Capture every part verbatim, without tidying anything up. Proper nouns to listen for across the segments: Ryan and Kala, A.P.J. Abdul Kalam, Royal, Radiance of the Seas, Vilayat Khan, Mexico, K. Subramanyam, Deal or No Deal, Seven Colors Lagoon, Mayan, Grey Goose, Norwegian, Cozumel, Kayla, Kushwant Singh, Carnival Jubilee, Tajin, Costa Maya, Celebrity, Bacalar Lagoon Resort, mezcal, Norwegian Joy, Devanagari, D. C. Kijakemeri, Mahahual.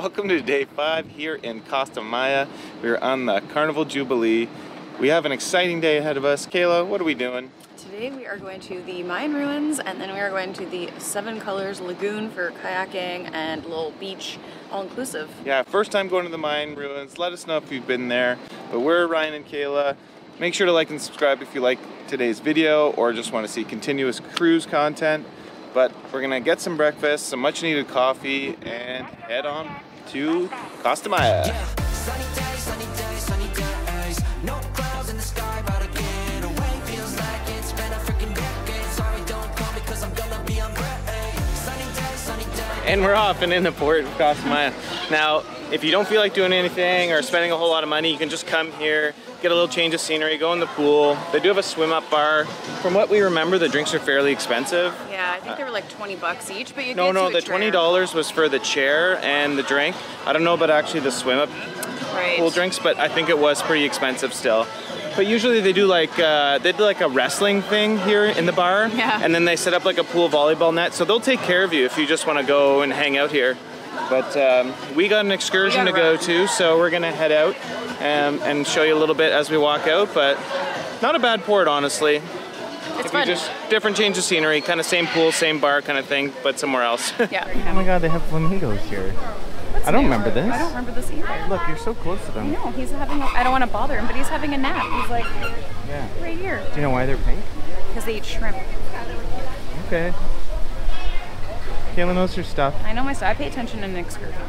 Welcome to day five here in Costa Maya. We're on the Carnival Jubilee. We have an exciting day ahead of us. Kayla, what are we doing? Today we are going to the Mayan ruins, and then we are going to the Seven Colors Lagoon for kayaking and little beach, all inclusive. Yeah, first time going to the Mayan ruins. Let us know if you've been there. But we're Ryan and Kayla. Make sure to like and subscribe if you like today's video or just want to see continuous cruise content. But we're gonna get some breakfast, some much needed coffee, and head on to Costa Maya. Yeah. Sunny day, sunny day, sunny days. No clouds in the sky, but I get away. Feels like it's been a freaking decade. Sorry, don't call me because I'm gonna be on break. Sunny day, sunny day. And we're off and in the port of Costa Maya. Now, if you don't feel like doing anything or spending a whole lot of money, you can just come here, get a little change of scenery, go in the pool. They do have a swim up bar. From what we remember, the drinks are fairly expensive. Yeah, I think they were like twenty bucks each, but you no, get No, no, the twenty dollars was for the chair and the drink. I don't know about actually the swim up right. pool drinks, but I think it was pretty expensive still. But usually they do like, uh, they do like a wrestling thing here in the bar. Yeah. And then they set up like a pool volleyball net. So they'll take care of you if you just want to go and hang out here. But um, we got an excursion got to go to, so we're gonna head out and, and show you a little bit as we walk out, but not a bad port, honestly. It's if fun. Just different change of scenery, kind of same pool, same bar kind of thing, but somewhere else. Yeah. Oh my God, they have flamingos here. What's I don't new? remember this. I don't remember this either. Look, you're so close to them. No, he's having, a, I don't want to bother him, but he's having a nap. He's like, yeah. right here. Do you know why they're pink? Because they eat shrimp. Okay. Kayla knows her stuff. I know my stuff. I pay attention in an excursion.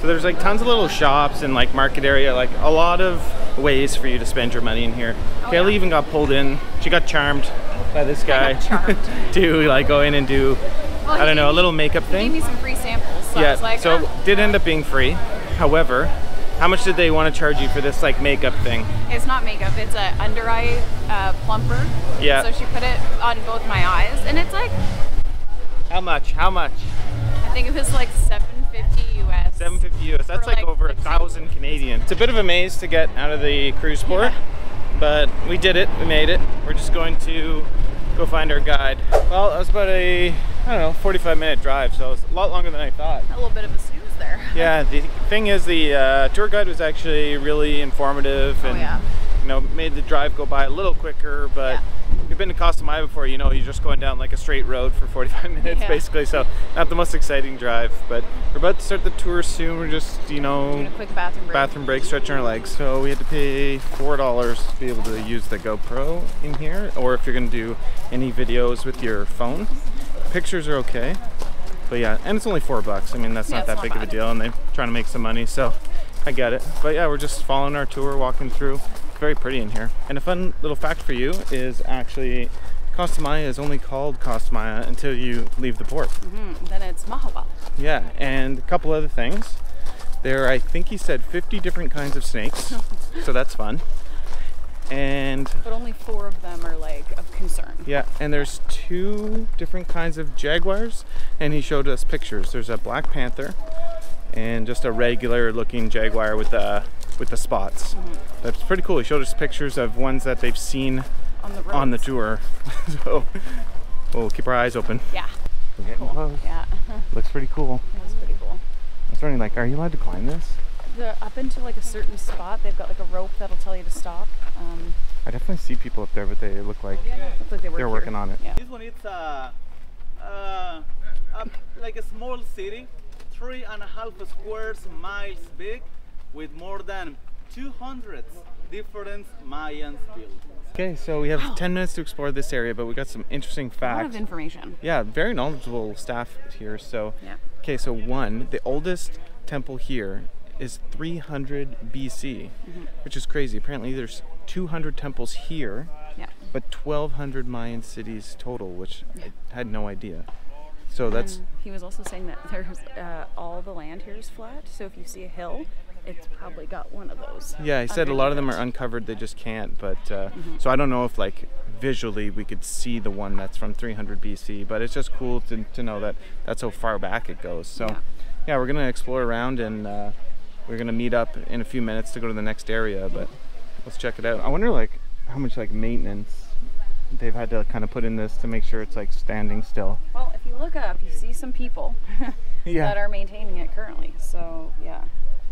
So there's like tons of little shops and like market area, like a lot of ways for you to spend your money in here. Oh, Kayla yeah. even got pulled in. She got charmed by this guy to like go in and do, well, I don't know, a little makeup he thing. Gave me some free samples. So yeah. I was like, so ah. it did end up being free. However, how much did they want to charge you for this like makeup thing? It's not makeup. It's a under eye uh, plumper. Yeah. So she put it on both my eyes, and it's like. How much? How much? I think it was like seven fifty U S. seven fifty U S. That's like, like over a thousand Canadian. It's a bit of a maze to get out of the cruise port, yeah. but we did it. We made it. We're just going to go find our guide. Well, it was about a I don't know forty-five minute drive, so it was a lot longer than I thought. A little bit of a snooze there. Yeah. The thing is, the uh, tour guide was actually really informative, and oh, yeah. you know, made the drive go by a little quicker, but. Yeah. You've been to Costa Maya before, you know you're just going down like a straight road for forty-five minutes yeah. basically, so not the most exciting drive, but we're about to start the tour soon. We're just, you know, doing a quick bathroom break, bathroom break stretching our legs. So we had to pay four dollars to be able to use the GoPro in here, or if you're going to do any videos with your phone, pictures are okay, but yeah, and it's only four bucks. I mean, that's yeah, not that not big bad. of a deal, and they're trying to make some money, so I get it. But yeah, we're just following our tour, walking through. Very pretty in here. And a fun little fact for you is actually Costa Maya is only called Costa Maya until you leave the port. Mm-hmm. Then it's Mahahual. Yeah, and a couple other things. There, I think he said fifty different kinds of snakes, so that's fun. And but only four of them are like of concern. Yeah, and there's two different kinds of jaguars, and he showed us pictures. There's a black panther and just a regular looking jaguar with a with the spots. Mm-hmm. That's pretty cool. He showed us pictures of ones that they've seen on the, on the tour. So we'll keep our eyes open. Yeah. We're getting cool. close. Yeah. Looks pretty cool. It was pretty cool. I was wondering, like, are you allowed to climb this? They're up into like a certain spot. They've got like a rope that'll tell you to stop. Um, I definitely see people up there, but they look like, yeah. look like they work they're here. working on it. Yeah. This one, it's uh, uh, a, like a small city, three and a half square miles big, with more than two hundred different Mayan buildings. Okay, so we have wow. ten minutes to explore this area, but we got some interesting facts. A lot of information. Yeah, very knowledgeable staff here. So, yeah. okay, so one, the oldest temple here is three hundred B C, mm-hmm. which is crazy. Apparently, there's two hundred temples here, yeah. but twelve hundred Mayan cities total, which yeah. I had no idea. So that's. And he was also saying that there's uh, all the land here is flat. So if you see a hill, it's probably got one of those. Yeah, he said a lot of them are uncovered, they just can't, but uh, mm-hmm. so I don't know if like visually we could see the one that's from three hundred B C, but it's just cool to, to know that that's how far back it goes. So yeah, yeah we're gonna explore around, and uh, we're gonna meet up in a few minutes to go to the next area, but let's check it out. I wonder like how much like maintenance they've had to kind of put in this to make sure it's like standing still. Well, if you look up, you see some people yeah. that are maintaining it currently, so yeah.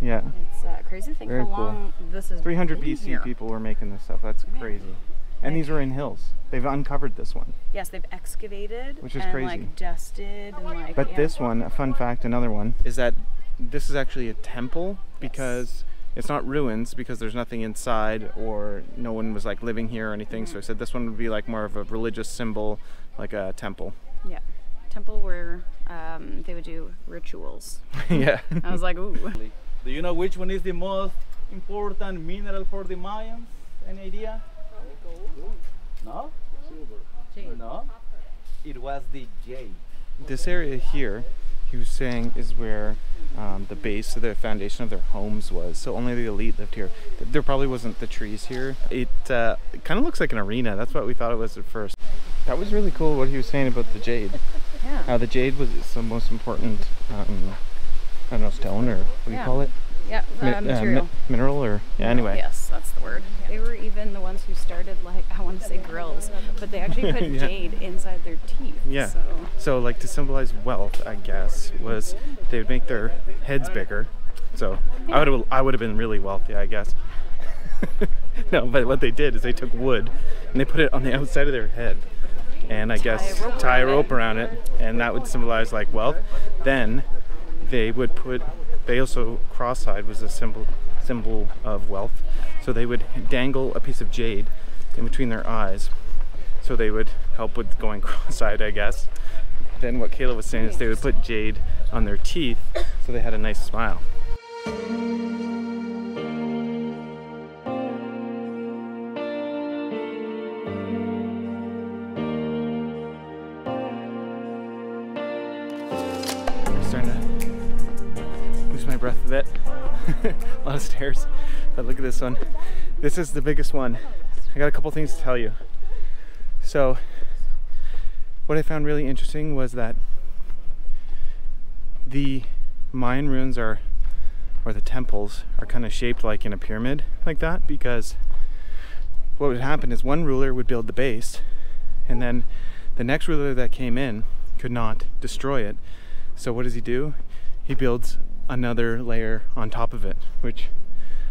Yeah. It's uh, crazy to think Very how long cool. this is three hundred B C here. People were making this stuff. That's Man. crazy. And these are in hills. They've uncovered this one. Yes, they've excavated, which is and crazy. Like dusted and like. But yeah. this one, a fun fact, another one is that this is actually a temple because yes. it's not ruins because there's nothing inside or no one was like living here or anything. Mm. So I said this one would be like more of a religious symbol, like a temple. Yeah, temple where um, they would do rituals. Yeah. I was like, ooh. Do you know which one is the most important mineral for the Mayans? Any idea? No? Silver. No? It was the jade. This area here, he was saying, is where um, the base of the foundation of their homes was. So only the elite lived here. There probably wasn't the trees here. It, uh, it kind of looks like an arena. That's what we thought it was at first. That was really cool what he was saying about the jade. Yeah. How uh, the jade was the most important, um, I don't know, stone or what do yeah. you call it? Yeah, uh, material. Uh, mi mineral or, yeah, anyway. Yes, that's the word. They were even the ones who started, like, I want to say grills, but they actually put yeah. jade inside their teeth. Yeah. So. so, like, to symbolize wealth, I guess, was they would make their heads bigger. So, yeah. I would I would have been really wealthy, I guess. No, but what they did is they took wood and they put it on the outside of their head. And I tie guess a tie a rope around it, and that would symbolize, like, wealth. Then they would put... They also, cross-eyed was a symbol symbol of wealth, so they would dangle a piece of jade in between their eyes, so they would help with going cross-eyed, I guess. Then what Kayla was saying is they would put jade on their teeth, so they had a nice smile. Breath a bit. A lot of stairs, but look at this one. This is the biggest one. I got a couple things to tell you. So what I found really interesting was that the Mayan ruins are, or the temples are kind of shaped like in a pyramid like that, because what would happen is one ruler would build the base and then the next ruler that came in could not destroy it. So what does he do? He builds another layer on top of it, which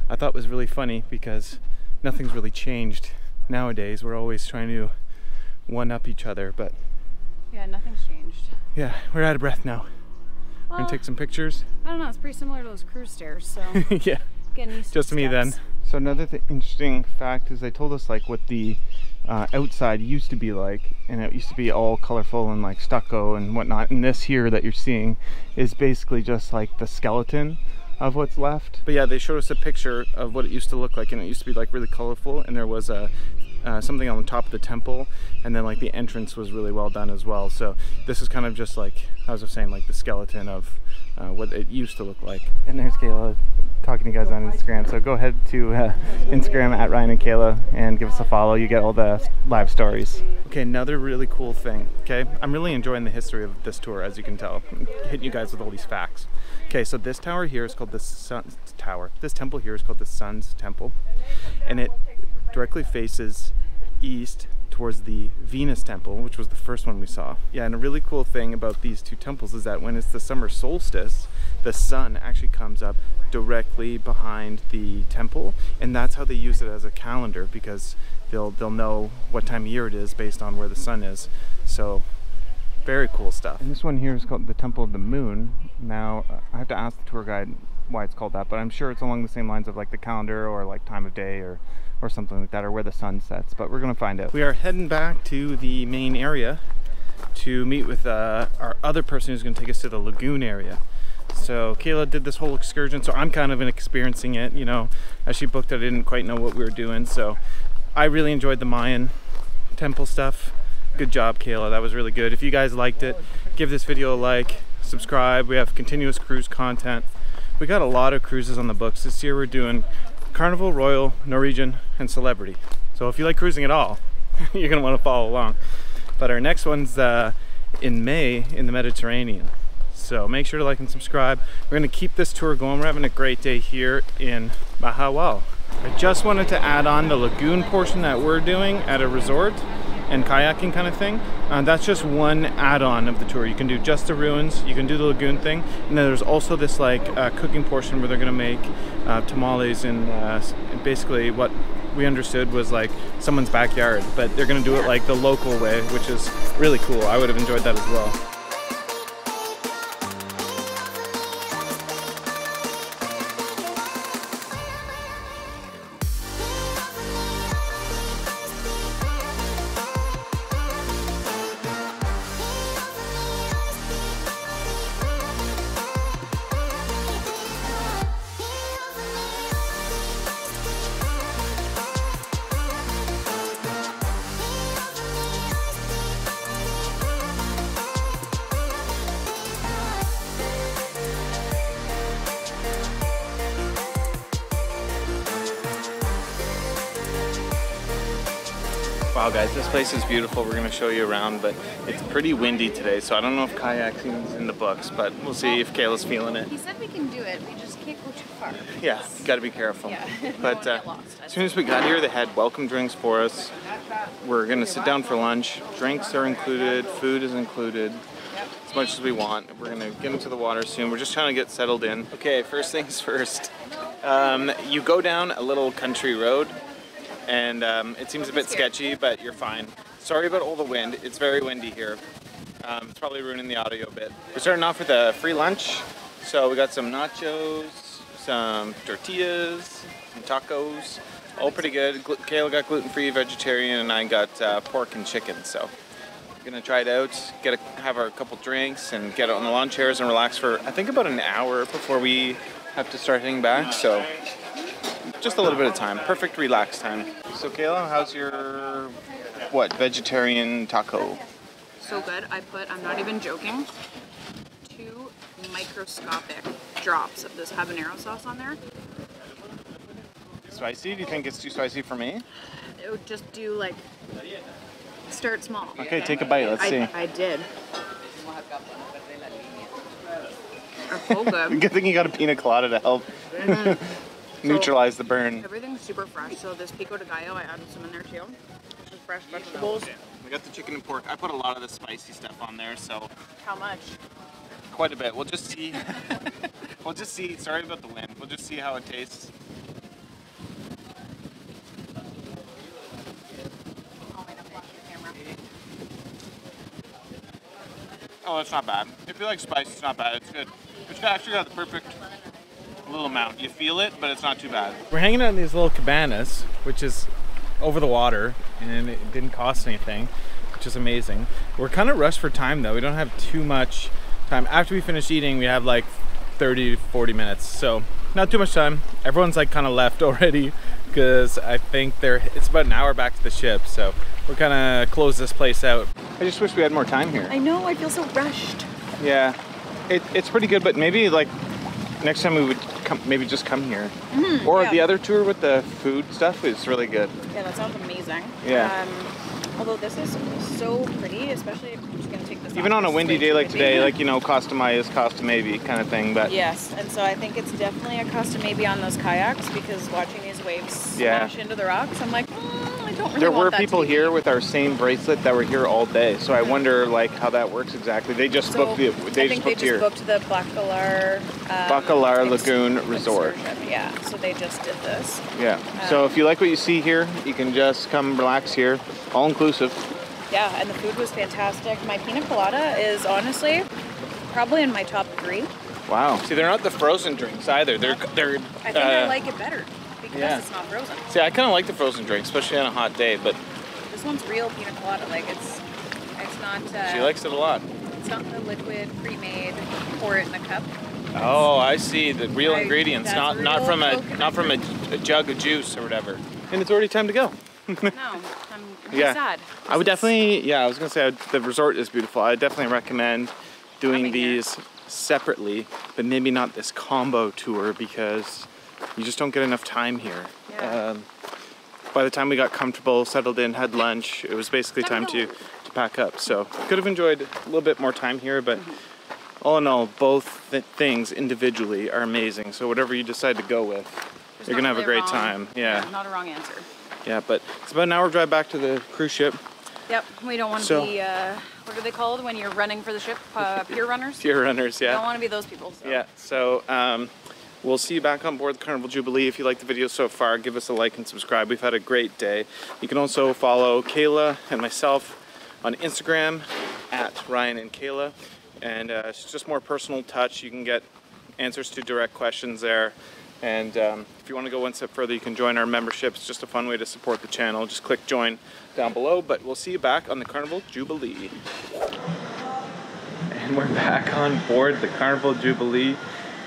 I thought was really funny because nothing's really changed nowadays. We're always trying to one-up each other, but... Yeah, nothing's changed. Yeah, we're out of breath now. Well, we're gonna take some pictures. I don't know, it's pretty similar to those cruise stairs, so... yeah, getting used to just me then. So another th interesting fact is they told us like what the uh, outside used to be like, and it used to be all colorful and like stucco and whatnot, and this here that you're seeing is basically just like the skeleton of what's left. But yeah, they showed us a picture of what it used to look like, and it used to be like really colorful, and there was a uh, something on the top of the temple, and then like the entrance was really well done as well. So this is kind of just like, as I was saying, like the skeleton of uh, what it used to look like. And there's Kayla talking to you guys on Instagram, so go ahead to uh, Instagram at Ryan and Kayla and give us a follow. You get all the live stories. Okay, another really cool thing. Okay, I'm really enjoying the history of this tour, as you can tell. I'm hitting you guys with all these facts. Okay, so this tower here is called the Sun's Tower. This temple here is called the Sun's Temple, and it directly faces east towards the Venus Temple, which was the first one we saw. Yeah, and a really cool thing about these two temples is that when it's the summer solstice, the sun actually comes up directly behind the temple, and that's how they use it as a calendar, because they'll they'll know what time of year it is based on where the sun is. So very cool stuff. And this one here is called the Temple of the Moon. Now I have to ask the tour guide why it's called that, but I'm sure it's along the same lines of like the calendar or like time of day or or something like that, or where the sun sets, but we're gonna find out. We are heading back to the main area to meet with uh, our other person who's gonna take us to the lagoon area. So Kayla did this whole excursion, so I'm kind of experiencing it, you know. As she booked it, I didn't quite know what we were doing, so I really enjoyed the Mayan temple stuff. Good job, Kayla, that was really good. If you guys liked it, give this video a like, subscribe. We have continuous cruise content. We got a lot of cruises on the books. This year we're doing Carnival, Royal, Norwegian, and Celebrity. So if you like cruising at all, you're gonna wanna follow along. But our next one's uh, in May in the Mediterranean. So make sure to like and subscribe. We're gonna keep this tour going. We're having a great day here in Mahahual. I just wanted to add on the lagoon portion that we're doing at a resort, and kayaking kind of thing. Uh, that's just one add-on of the tour. You can do just the ruins, you can do the lagoon thing, and then there's also this like uh, cooking portion where they're gonna make uh, tamales in uh, basically what we understood was like someone's backyard, but they're gonna do it like the local way, which is really cool. I would have enjoyed that as well. Wow guys, this place is beautiful. We're going to show you around, but it's pretty windy today, so I don't know if kayaking is in the books, but we'll see if Kayla's feeling it. He said we can do it, we just can't go too far. Yeah, you got to be careful. Yeah. But uh, lost, as soon as we got here, they had welcome drinks for us. We're going to sit down for lunch. Drinks are included, food is included, as much as we want. We're going to get into the water soon. We're just trying to get settled in. Okay, first things first. Um, you go down a little country road, and um, it seems a bit sketchy, but you're fine. Sorry about all the wind, it's very windy here. Um, it's probably ruining the audio a bit. We're starting off with a free lunch. So we got some nachos, some tortillas, some tacos, all pretty good. Kayla got gluten-free, vegetarian, and I got uh, pork and chicken. So we're gonna try it out, get a, have our couple drinks and get out on the lawn chairs and relax for I think about an hour before we have to start heading back, so. Just a little bit of time, perfect relax time. So Kayla, how's your, what, vegetarian taco? So good, I put, I'm not even joking, two microscopic drops of this habanero sauce on there. Spicy? Do you think it's too spicy for me? It would just do like, start small. Okay, take a bite, let's I, see. I did. So good. Good thing you got a pina colada to help. So neutralize the burn. Everything's super fresh, so this pico de gallo, I added some in there too. Some fresh vegetables. Yeah, we got the chicken and pork. I put a lot of the spicy stuff on there, so. How much? Quite a bit. We'll just see. We'll just see. Sorry about the wind. We'll just see how it tastes. Oh, it's not bad. If you like spice, it's not bad. It's good. It's actually got the perfect little amount. You feel it, but it's not too bad. We're hanging out in these little cabanas, which is over the water, and it didn't cost anything, which is amazing. We're kind of rushed for time though. We don't have too much time. After we finish eating, we have like thirty to forty minutes, so not too much time. Everyone's like kind of left already because I think they're, it's about an hour back to the ship, so we're kind of close this place out. I just wish we had more time here. I know, I feel so rushed. Yeah, it, it's pretty good, but maybe like next time we would come, maybe just come here. Mm-hmm, or yeah. The other tour with the food stuff is really good. Yeah, that sounds amazing. Yeah. Um, although this is so pretty, especially if you're just going to take this even off, on a windy day like today, like, you know, Costa Maya is Costa Maybe kind of thing. But yes, and so I think it's definitely a Costa Maybe on those kayaks, because watching these waves smash yeah. into the rocks, I'm like, mm, I don't really There want were that people here with our same bracelet that were here all day, so I wonder like how that works exactly. They just so booked the, they I think just booked they just here. booked the Bacalar um, Bacalar Lagoon Resort. Yeah, so they just did this. Yeah. Um, so if you like what you see here, you can just come relax here, all inclusive. Yeah, and the food was fantastic. My pina colada is honestly probably in my top three. Wow. See, they're not the frozen drinks either. They're they're. I think uh, I like it better. Yeah. It's not frozen. See, I kind of like the frozen drink, especially on a hot day, but this one's real pina colada. Like, it's it's not. Uh, she likes it a lot. It's not the liquid pre-made. Pour it in a cup. Oh, I see. The real right. ingredients, That's not real not from a not from a, a jug of juice or whatever. And it's already time to go. No, I'm really yeah. sad. This I would definitely. Yeah, I was gonna say I would, the resort is beautiful. I definitely recommend doing these here. separately, but maybe not this combo tour because you just don't get enough time here. Yeah. Um, by the time we got comfortable, settled in, had lunch, it was basically time to, to pack up. So could have enjoyed a little bit more time here, but mm-hmm. all in all, both th things individually are amazing. So whatever you decide to go with, There's you're gonna have really a great wrong, time. Yeah. yeah. Not a wrong answer. Yeah, but it's about an hour drive back to the cruise ship. Yep, we don't want to so, be, uh, what are they called when you're running for the ship? Uh, pier runners? Pier runners, yeah. We don't want to be those people. So. Yeah, so um, we'll see you back on board the Carnival Jubilee. If you like the video so far, give us a like and subscribe. We've had a great day. You can also follow Kayla and myself on Instagram at Ryan and Kayla. And uh, it's just more personal touch. You can get answers to direct questions there. And um, if you want to go one step further, you can join our membership. It's just a fun way to support the channel. Just click join down below, but we'll see you back on the Carnival Jubilee. And we're back on board the Carnival Jubilee.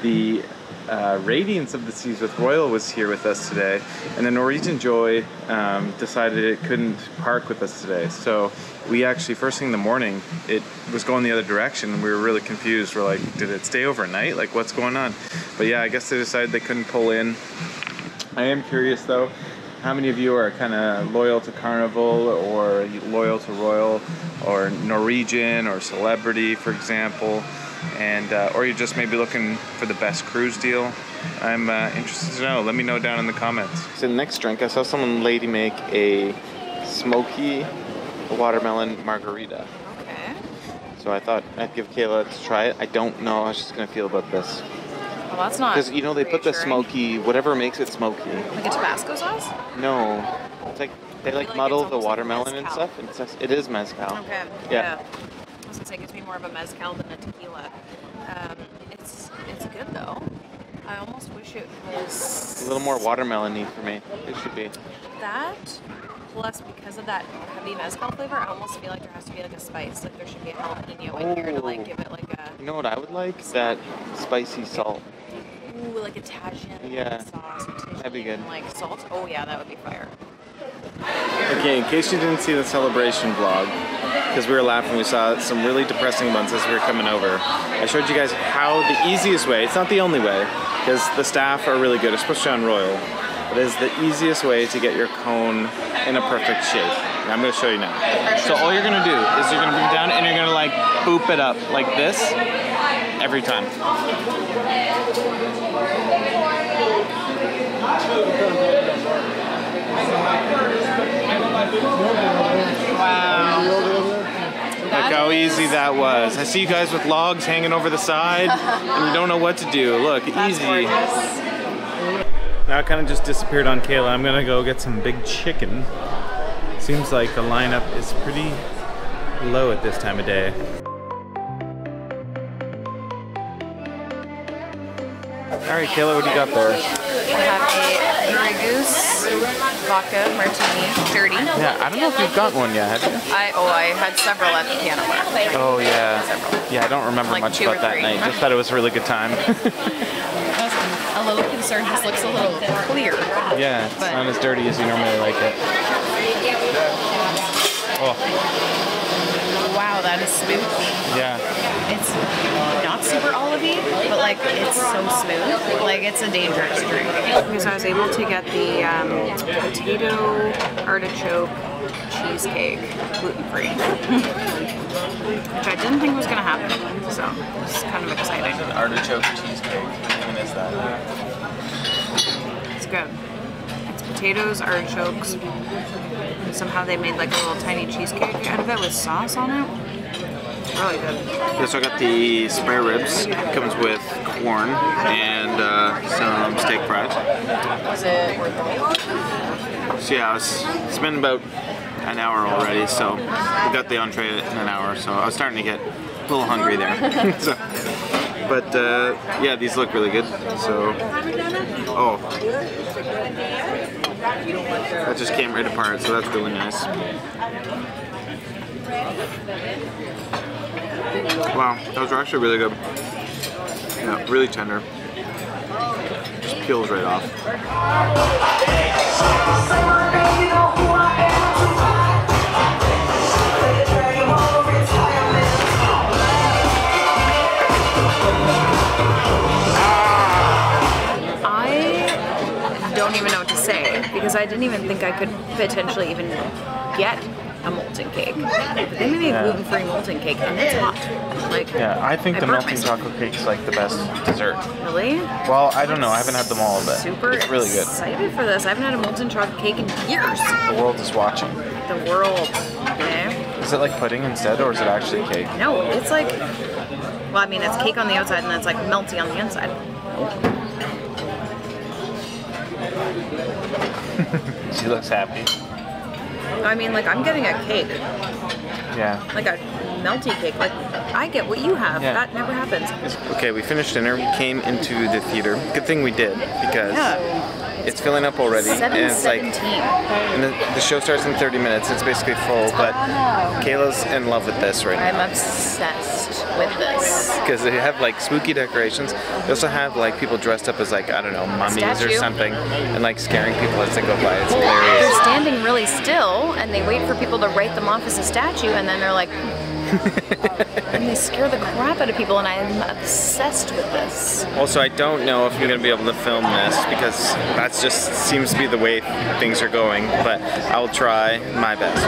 The uh, Radiance of the Seas with Royal was here with us today, and the Norwegian Joy um, decided it couldn't park with us today. So we actually, first thing in the morning, it was going the other direction, and we were really confused. We're like, did it stay overnight? Like, what's going on? But yeah, I guess they decided they couldn't pull in. I am curious though, how many of you are kind of loyal to Carnival or loyal to Royal or Norwegian or Celebrity, for example, and uh, or you're just maybe looking for the best cruise deal? I'm uh, interested to know. Let me know down in the comments. So the next drink, I saw someone lady make a smoky watermelon margarita. Okay. So I thought I'd give Kayla to try it. I don't know how she's gonna feel about this. Well, that's not. Because you know they put the smoky, whatever makes it smoky. Like a Tabasco sauce? No, it's like they like, like muddle the watermelon like and stuff. And it's, it is mezcal. Okay. Yeah. yeah. I was gonna say it gives me more of a mezcal than a tequila. Um, it's it's good though. I almost wish it was a little more watermelon-y for me. It should be. That. Plus, because of that heavy mezcal flavor, I almost feel like there has to be like a spice. Like there should be a jalapeno oh. in here to like give it like a. You know what I would like? That spicy salt. Ooh, like a Tajin yeah. sauce. That'd be good. And like salt. Oh yeah, that would be fire. Okay, in case you didn't see the celebration vlog, because we were laughing, we saw some really depressing ones as we were coming over. I showed you guys how the easiest way. It's not the only way, because the staff are really good, especially on Royal. It is the easiest way to get your cone in a perfect shape. And I'm gonna show you now. So all you're gonna do is you're gonna bring it down and you're gonna like boop it up like this every time. Wow. Like how easy that was. I see you guys with logs hanging over the side and you don't know what to do. Look, that's easy. Gorgeous. Now it kind of just disappeared on Kayla. I'm gonna go get some big chicken. Seems like the lineup is pretty low at this time of day. All right, Kayla, what do you got there? I have a Grey Goose vodka martini, dirty. Yeah, I don't know if you've got one yet. I oh, I had several at the piano bar. Oh yeah, several. Yeah. I don't remember like much about that night. Just thought it was a really good time. A little concerned, this looks a little clear. Yeah, it's but. Not as dirty as you normally like it. Oh. Wow, that is smooth. Yeah. It's not super olivey, but like it's so smooth. Like it's a dangerous drink. Because I was able to get the um, potato artichoke cheesecake, gluten-free. Which I didn't think was gonna happen, so it's kind of exciting. An artichoke cheesecake. It's good. It's potatoes, artichokes, and somehow they made like a little tiny cheesecake out of it with sauce on it. It's really good. Yeah, so I got the spare ribs. It comes with corn and uh, some steak fries. Was it worth it? So yeah, I was, it's been about an hour already, so we got the entree in an hour, so I was starting to get a little hungry there. So. But uh, yeah, these look really good. So, oh, that just came right apart. So that's really nice. Wow, those are actually really good. Yeah, really tender. Just peels right off. I don't even know what to say because I didn't even think I could potentially even get a molten cake. They made yeah. a gluten-free molten cake, and it's hot. Like, yeah, I think I the melting myself. chocolate cake's like the best dessert. Really? Well, I don't know. I haven't had them all, but super it's really good. Excited for this. I haven't had a molten chocolate cake in years. The world is watching. The world. Okay. Is it like pudding instead, or is it actually cake? No, it's like. Well, I mean, it's cake on the outside, and then it's like melty on the inside. She looks happy. I mean, like, I'm getting a cake. Yeah. Like a melty cake. Like, I get what you have. Yeah. That never happens. Okay, we finished dinner. We came into the theater. Good thing we did, because yeah. it's filling up already. seven, and it's like, and the, the show starts in thirty minutes. It's basically full, but Kayla's in love with this right now. I'm obsessed with this. Because they have, like, spooky decorations. They also have, like, people dressed up as, like, I don't know, mummies Statue. or something, and, like, scaring people as they go by. It's well, hilarious. They're standing really still, and they wait for people to write them off as a statue, and then they're like, and they scare the crap out of people, and I am obsessed with this. Also, I don't know if I'm going to be able to film this, because that just seems to be the way things are going, but I will try my best.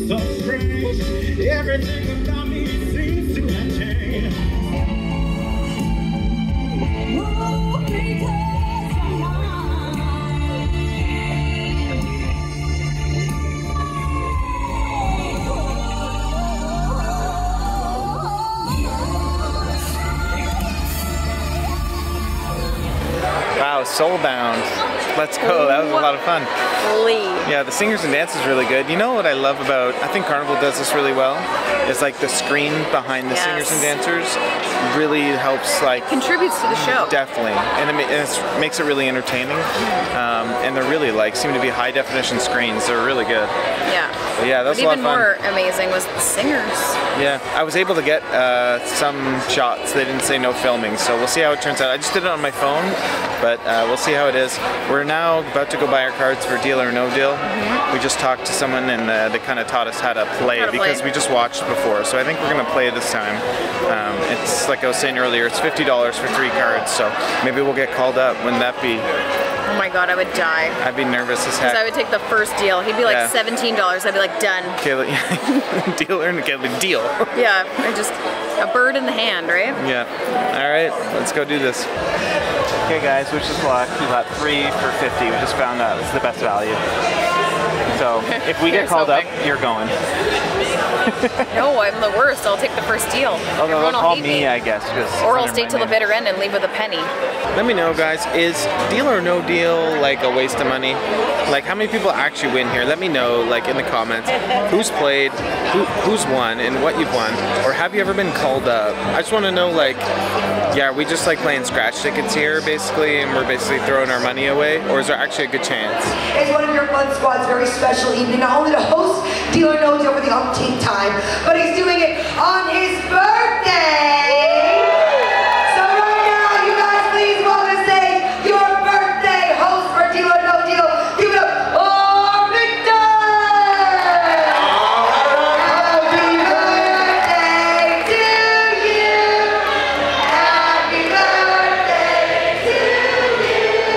So strange, everything about me seems to have changed. Oh, wow, soulbound. Let's go. That was a lot of fun. Yeah, the singers and dance is really good. You know what I love about, I think Carnival does this really well, is like the screen behind the yes. singers and dancers really helps, like, contributes to the show. Definitely. And it, and it makes it really entertaining. Um, and they're really, like, seem to be high definition screens. They're really good. Yeah. But yeah, that's a lot of fun. Even more amazing was the singers. Yeah. I was able to get uh, some shots. They didn't say no filming, so we'll see how it turns out. I just did it on my phone, but uh, we'll see how it is. We're We're now about to go buy our cards for Deal or No Deal. Mm-hmm. We just talked to someone, and uh, they kind of taught us how to play how to because play. we just watched before. So I think we're going to play this time. Um, it's like I was saying earlier, it's fifty dollars for three cards. So maybe we'll get called up. Wouldn't that be? Oh my God, I would die. I'd be nervous as heck. Because I would take the first deal. He'd be like yeah. seventeen dollars. I'd be like, done. Kayla, deal or Kayla, deal. Yeah, I just, a bird in the hand, right? Yeah. All right, let's go do this. Okay guys, wish us luck. We got three for fifty. We just found out it's the best value. So if we get called up, you're going. No, I'm the worst. I'll take the first deal. Oh, no, they'll call me, I guess. Or I'll stay till the bitter end and leave with a penny. Let me know, guys. Is Deal or No Deal like a waste of money? Like, how many people actually win here? Let me know, like, in the comments. Who's played? Who, who's won? And what you've won? Or have you ever been called up? I just want to know, like, yeah, are we just like playing scratch tickets here, basically, and we're basically throwing our money away? Or is there actually a good chance? It's one of your fun squad's very special evening, not only to host Deal or No Deal for the umpteenth time, but he's doing it on his birthday! So right now, you guys, please welcome to stage your birthday host for Deal or No Deal, give it up for Victor! Happy birthday to you! Happy birthday to you!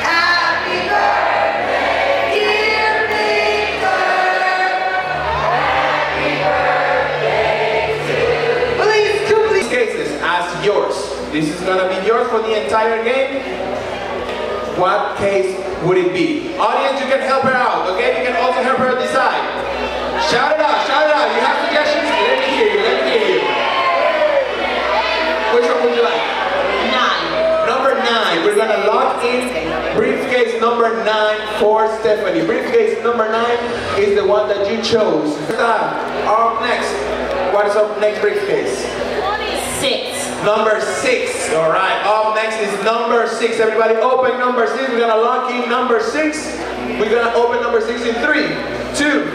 Happy birthday, dear Victor! As yours. This is gonna be yours for the entire game. What case would it be? Audience, you can help her out, okay? You can also help her decide. Shout it out, shout it out. You have suggestions? Let me hear you, let me hear you. Which one would you like? Nine. Number nine. We're gonna lock in briefcase number nine for Stephanie. Briefcase number nine is the one that you chose. Up next. What is up next briefcase? Six. Number six. All right. Up next is number six. Everybody, open number six. We're gonna lock in number six. We're gonna open number six in three, two,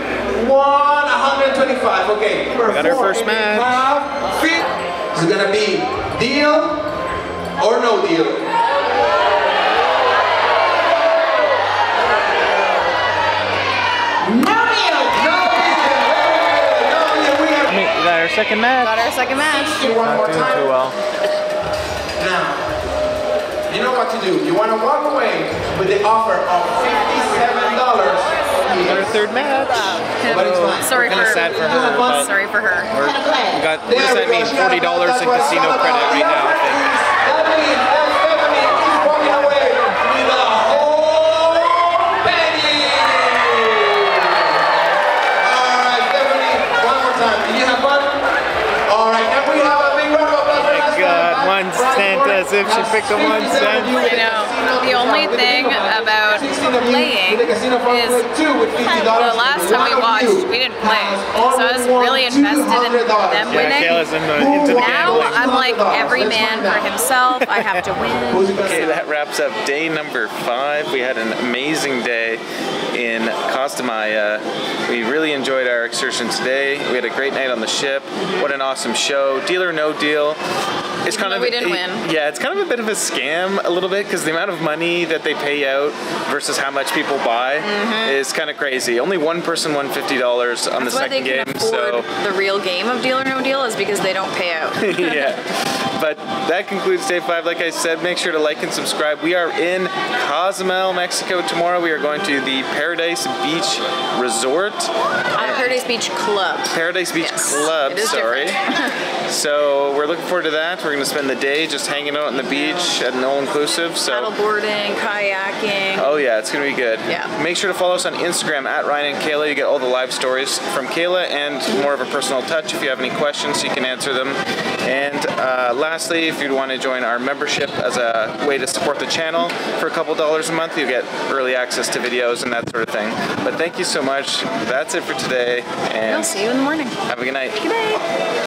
one. one hundred twenty-five. Okay. Number we got four, our first match. It's gonna be Deal or No Deal. our second match. Got our second match. Not doing too well. Now, you know what to do. You want to walk away with the offer of fifty-seven dollars. Our third match. Uh, but it's fine. Sorry for, sad for her. But sorry for her. We got we just had me forty dollars in casino credit right now. I think. Alright, Stephanie, one more time. Did you have fun? Alright, and we have a big round of applause. Oh my god, one cent, as if she picked the one cent. I know. The only thing about playing is the last time we watched, we didn't play. So I was really invested in them winning. Now I'm like every man for himself. I have to win. Okay, that wraps up day number five. We had an amazing day in Costa Maya. We really enjoyed our excursion today. We had a great night on the ship. What an awesome show. Deal or No Deal. It's kind of, we didn't win. Yeah, it's kind of a bit of a scam a little bit because the amount of money that they pay out versus how much people buy mm-hmm. is kind of crazy. Only one person won fifty dollars on the second game. So the real game of Deal or No Deal is because they don't pay out. Yeah. But that concludes day five. Like I said, make sure to like and subscribe. We are in Cozumel, Mexico tomorrow. We are going to the Paradise Beach Resort. Uh, Paradise Beach Club. Paradise Beach yes. Club, sorry. So we're looking forward to that. We're going to spend the day just hanging out on the beach at an all-inclusive. So paddle boarding, kayaking. Oh yeah, it's going to be good. Yeah. Make sure to follow us on Instagram at Ryan and Kayla. You get all the live stories from Kayla and more of a personal touch. If you have any questions, you can answer them. And uh, lastly, if you'd want to join our membership as a way to support the channel for a couple dollars a month, you get early access to videos and that sort of thing. But thank you so much. That's it for today. And we'll see you in the morning. Have a good night. Good night.